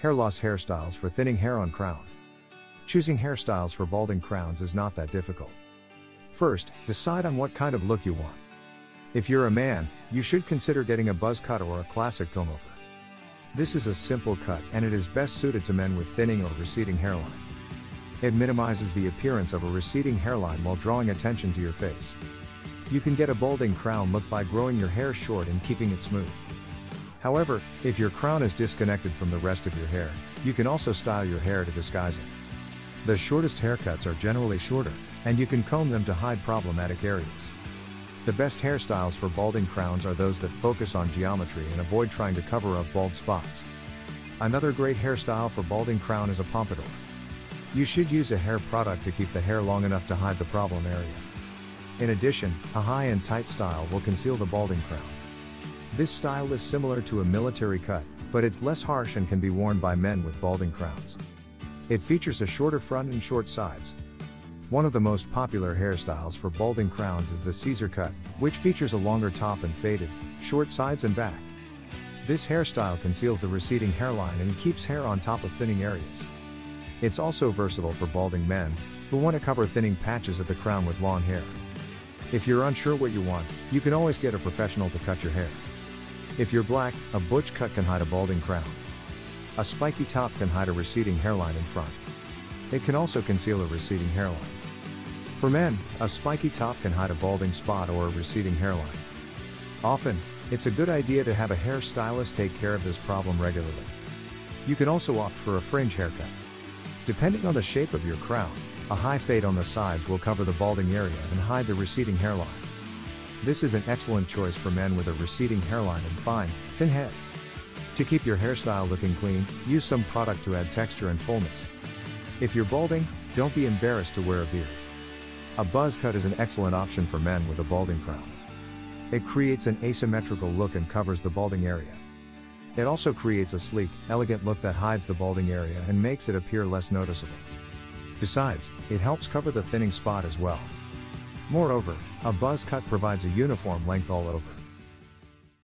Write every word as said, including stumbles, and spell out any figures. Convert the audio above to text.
Hair loss hairstyles for thinning hair on crown. Choosing hairstyles for balding crowns is not that difficult. First, decide on what kind of look you want. If you're a man, you should consider getting a buzz cut or a classic comb over. This is a simple cut and it is best suited to men with thinning or receding hairline. It minimizes the appearance of a receding hairline while drawing attention to your face. You can get a balding crown look by growing your hair short and keeping it smooth. However, if your crown is disconnected from the rest of your hair, you can also style your hair to disguise it. The shortest haircuts are generally shorter, and you can comb them to hide problematic areas. The best hairstyles for balding crowns are those that focus on geometry and avoid trying to cover up bald spots. Another great hairstyle for balding crown is a pompadour. You should use a hair product to keep the hair long enough to hide the problem area. In addition, a high and tight style will conceal the balding crown. This style is similar to a military cut, but it's less harsh and can be worn by men with balding crowns. It features a shorter front and short sides. One of the most popular hairstyles for balding crowns is the Caesar cut, which features a longer top and faded, short sides and back. This hairstyle conceals the receding hairline and keeps hair on top of thinning areas. It's also versatile for balding men, who want to cover thinning patches at the crown with long hair. If you're unsure what you want, you can always get a professional to cut your hair. If you're black, a butch cut can hide a balding crown. A spiky top can hide a receding hairline in front. It can also conceal a receding hairline. For men, a spiky top can hide a balding spot or a receding hairline. Often, it's a good idea to have a hairstylist take care of this problem regularly. You can also opt for a fringe haircut. Depending on the shape of your crown, a high fade on the sides will cover the balding area and hide the receding hairline. This is an excellent choice for men with a receding hairline and fine, thin head. To keep your hairstyle looking clean, use some product to add texture and fullness. If you're balding, don't be embarrassed to wear a beard. A buzz cut is an excellent option for men with a balding crown. It creates an asymmetrical look and covers the balding area. It also creates a sleek, elegant look that hides the balding area and makes it appear less noticeable. Besides, it helps cover the thinning spot as well. Moreover, a buzz cut provides a uniform length all over.